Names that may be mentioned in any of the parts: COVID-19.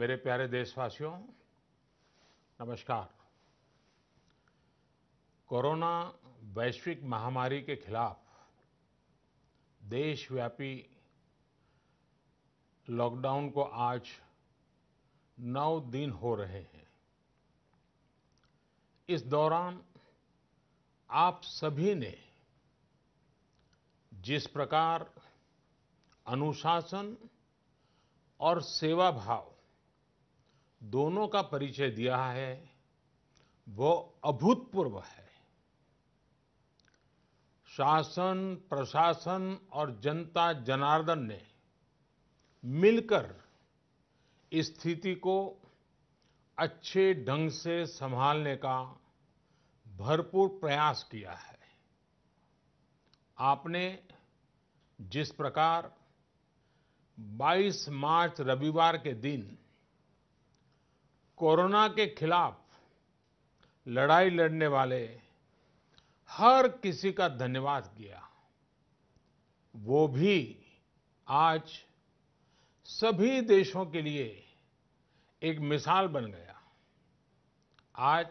मेरे प्यारे देशवासियों, नमस्कार। कोरोना वैश्विक महामारी के खिलाफ देशव्यापी लॉकडाउन को आज 9 दिन हो रहे हैं। इस दौरान आप सभी ने जिस प्रकार अनुशासन और सेवा भाव दोनों का परिचय दिया है, वो अभूतपूर्व है। शासन, प्रशासन और जनता जनार्दन ने मिलकर इस स्थिति को अच्छे ढंग से संभालने का भरपूर प्रयास किया है। आपने जिस प्रकार 22 मार्च रविवार के दिन कोरोना के खिलाफ लड़ाई लड़ने वाले हर किसी का धन्यवाद किया, वो भी आज सभी देशों के लिए एक मिसाल बन गया। आज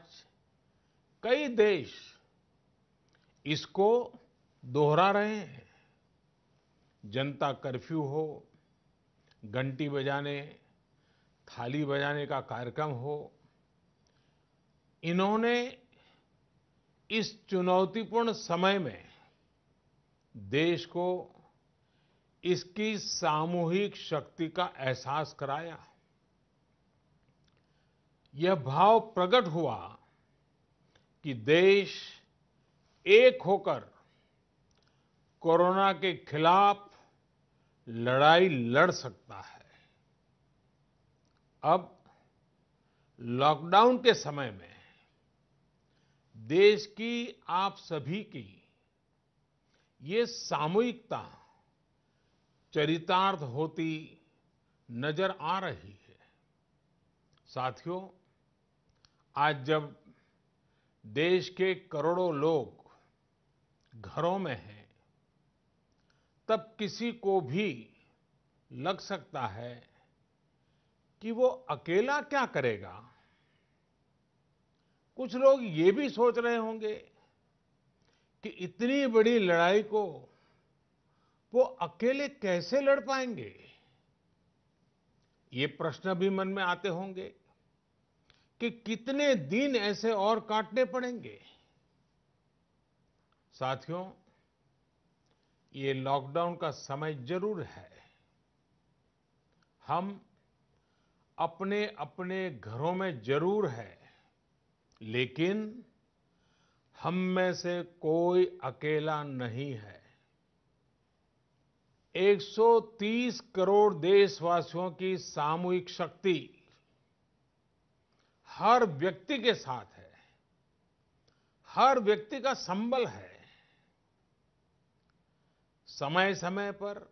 कई देश इसको दोहरा रहे हैं। जनता कर्फ्यू हो, घंटी बजाने, थाली बजाने का कार्यक्रम हो, इन्होंने इस चुनौतीपूर्ण समय में देश को इसकी सामूहिक शक्ति का एहसास कराया। यह भाव प्रकट हुआ कि देश एक होकर कोरोना के खिलाफ लड़ाई लड़ सकता है। अब लॉकडाउन के समय में देश की, आप सभी की ये सामूहिकता चरितार्थ होती नजर आ रही है। साथियों, आज जब देश के करोड़ों लोग घरों में हैं, तब किसी को भी लग सकता है कि वो अकेला क्या करेगा। कुछ लोग ये भी सोच रहे होंगे कि इतनी बड़ी लड़ाई को वो अकेले कैसे लड़ पाएंगे। ये प्रश्न भी मन में आते होंगे कि कितने दिन ऐसे और काटने पड़ेंगे। साथियों, ये लॉकडाउन का समय जरूर है। हम अपने अपने घरों में जरूर हैं, लेकिन हम में से कोई अकेला नहीं है। 130 करोड़ देशवासियों की सामूहिक शक्ति हर व्यक्ति के साथ है, हर व्यक्ति का संबल है। समय समय पर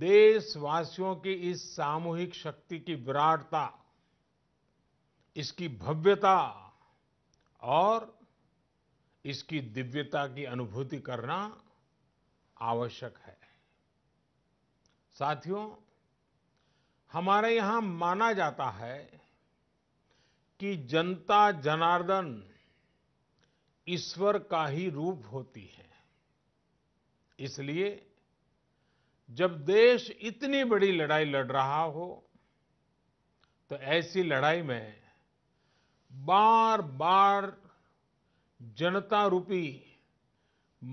देशवासियों की इस सामूहिक शक्ति की विराटता, इसकी भव्यता और इसकी दिव्यता की अनुभूति करना आवश्यक है। साथियों, हमारे यहाँ माना जाता है कि जनता जनार्दन ईश्वर का ही रूप होती है। इसलिए जब देश इतनी बड़ी लड़ाई लड़ रहा हो, तो ऐसी लड़ाई में बार बार जनता रूपी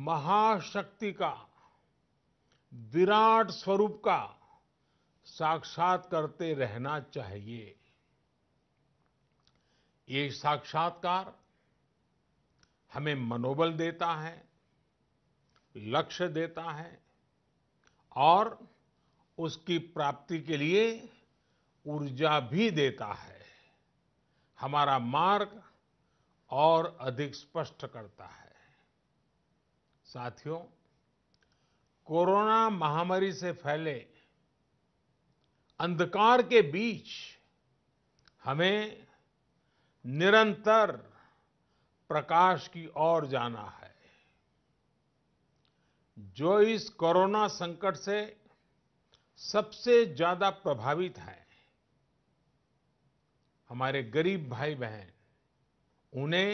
महाशक्ति का, विराट स्वरूप का साक्षात्कार करते रहना चाहिए। ये साक्षात्कार हमें मनोबल देता है, लक्ष्य देता है और उसकी प्राप्ति के लिए ऊर्जा भी देता है, हमारा मार्ग और अधिक स्पष्ट करता है। साथियों, कोरोना महामारी से फैले अंधकार के बीच हमें निरंतर प्रकाश की ओर जाना है। जो इस कोरोना संकट से सबसे ज्यादा प्रभावित हैं, हमारे गरीब भाई बहन, उन्हें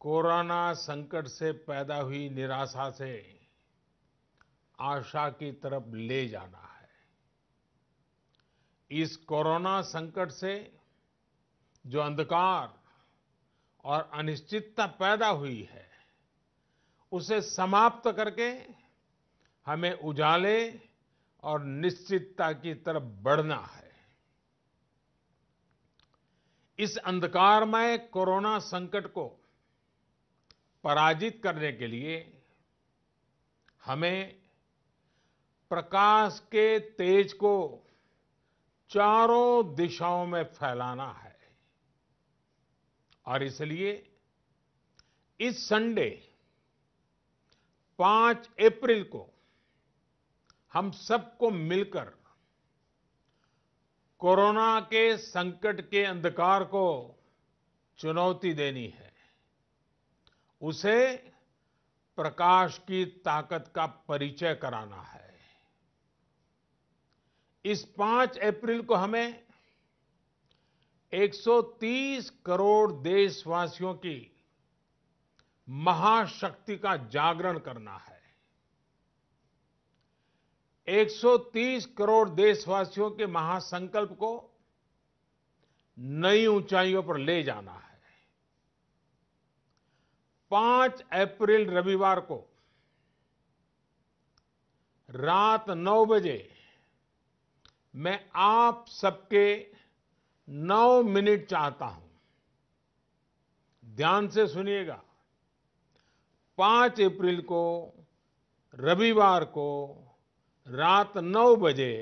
कोरोना संकट से पैदा हुई निराशा से आशा की तरफ ले जाना है। इस कोरोना संकट से जो अंधकार और अनिश्चितता पैदा हुई है, उसे समाप्त करके हमें उजाले और निश्चितता की तरफ बढ़ना है। इस अंधकारमय कोरोना संकट को पराजित करने के लिए हमें प्रकाश के तेज को चारों दिशाओं में फैलाना है। और इसलिए इस संडे 5 अप्रैल को हम सबको मिलकर कोरोना के संकट के अंधकार को चुनौती देनी है, उसे प्रकाश की ताकत का परिचय कराना है। इस 5 अप्रैल को हमें 130 करोड़ देशवासियों की महाशक्ति का जागरण करना है। 130 करोड़ देशवासियों के महासंकल्प को नई ऊंचाइयों पर ले जाना है। 5 अप्रैल रविवार को रात 9 बजे मैं आप सबके 9 मिनट चाहता हूं। ध्यान से सुनिएगा, 5 अप्रैल को रविवार को रात 9 बजे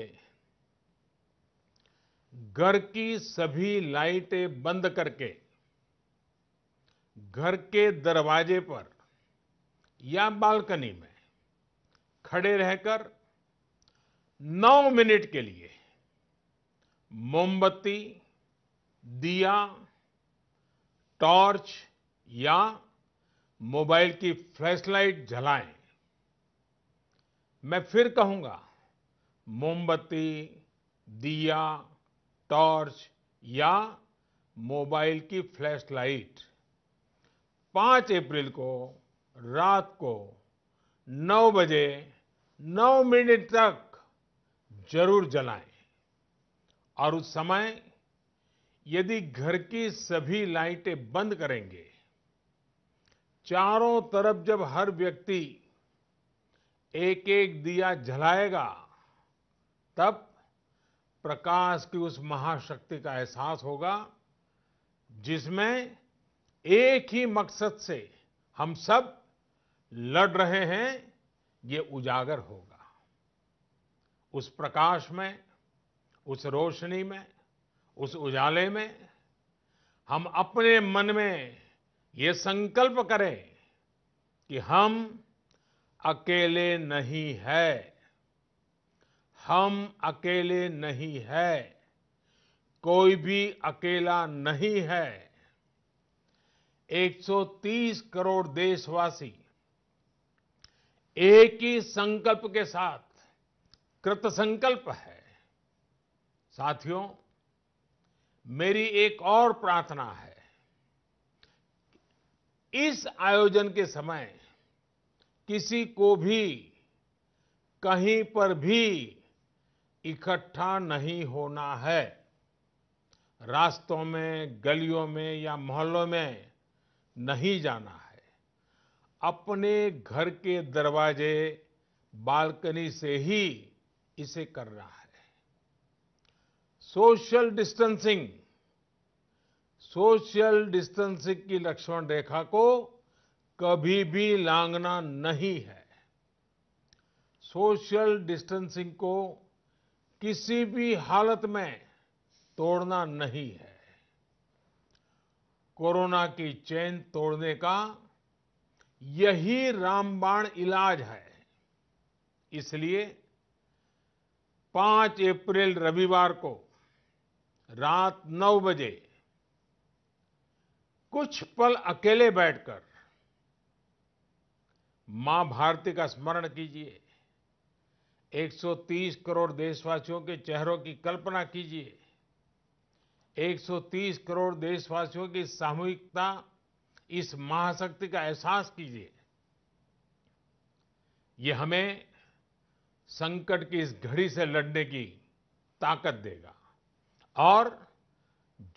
घर की सभी लाइटें बंद करके घर के दरवाजे पर या बालकनी में खड़े रहकर 9 मिनट के लिए मोमबत्ती, दिया, टॉर्च या मोबाइल की फ्लैशलाइट जलाएं। मैं फिर कहूंगा, मोमबत्ती, दिया, टॉर्च या मोबाइल की फ्लैशलाइट 5 अप्रैल को रात को 9 बजे 9 मिनट तक जरूर जलाएं। और उस समय यदि घर की सभी लाइटें बंद करेंगे, चारों तरफ जब हर व्यक्ति एक एक दिया जलाएगा, तब प्रकाश की उस महाशक्ति का एहसास होगा जिसमें एक ही मकसद से हम सब लड़ रहे हैं, ये उजागर होगा। उस प्रकाश में, उस रोशनी में, उस उजाले में हम अपने मन में ये संकल्प करें कि हम अकेले नहीं हैं, हम अकेले नहीं हैं, कोई भी अकेला नहीं है। 130 करोड़ देशवासी एक ही संकल्प के साथ कृतसंकल्प है। साथियों, मेरी एक और प्रार्थना है, इस आयोजन के समय किसी को भी कहीं पर भी इकट्ठा नहीं होना है। रास्तों में, गलियों में या मोहल्लों में नहीं जाना है। अपने घर के दरवाजे, बालकनी से ही इसे करना है। सोशल डिस्टेंसिंग की लक्ष्मण रेखा को कभी भी लांघना नहीं है। सोशल डिस्टेंसिंग को किसी भी हालत में तोड़ना नहीं है। कोरोना की चेन तोड़ने का यही रामबाण इलाज है। इसलिए 5 अप्रैल रविवार को रात 9 बजे कुछ पल अकेले बैठकर मां भारती का स्मरण कीजिए। 130 करोड़ देशवासियों के चेहरों की कल्पना कीजिए। 130 करोड़ देशवासियों की सामूहिकता, इस महाशक्ति का एहसास कीजिए। ये हमें संकट की इस घड़ी से लड़ने की ताकत देगा और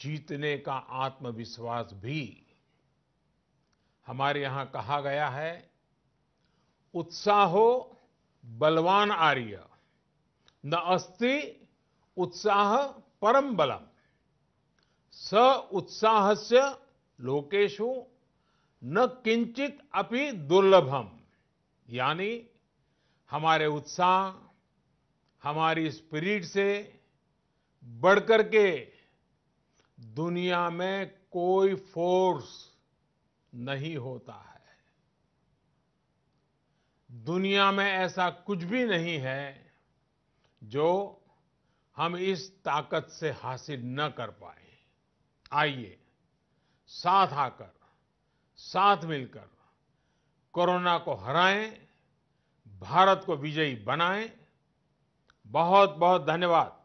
जीतने का आत्मविश्वास भी। हमारे यहां कहा गया है, उत्साहो बलवान आर्य न अस्ति उत्साह परम बलम, स उत्साहस्य लोकेशु न किंचित अपि दुर्लभम। यानी हमारे उत्साह, हमारी स्पिरिट से बढ़कर के दुनिया में कोई फोर्स नहीं होता है। दुनिया में ऐसा कुछ भी नहीं है जो हम इस ताकत से हासिल न कर पाए। आइए साथ आकर, साथ मिलकर कोरोना को हराएं, भारत को विजयी बनाएं। बहुत बहुत धन्यवाद।